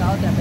高的本身。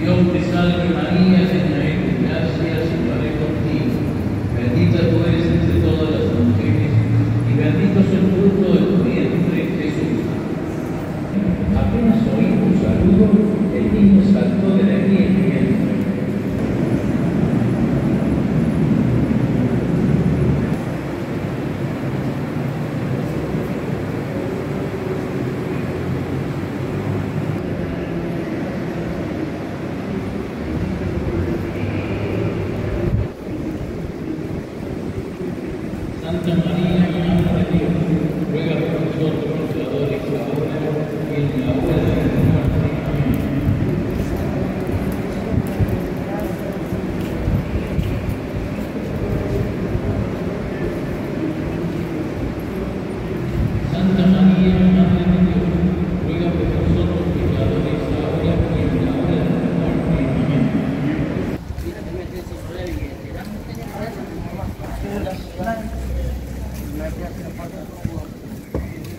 Dios te salve María, llena eres de gracia, Señor es contigo. Bendita tú eres entre todas las mujeres, y bendito es el fruto de tu vientre, Jesús. Apenas oí tu saludo, el niño saltó de la nieve. Santa María, Madre de Dios, ruega por nosotros los pecadores, ahora y en la hora de nuestra muerte. Amén. Santa María, Madre de Dios, ruega por nosotros los pecadores, ahora y en la hora de nuestra muerte. Amén. Gracias.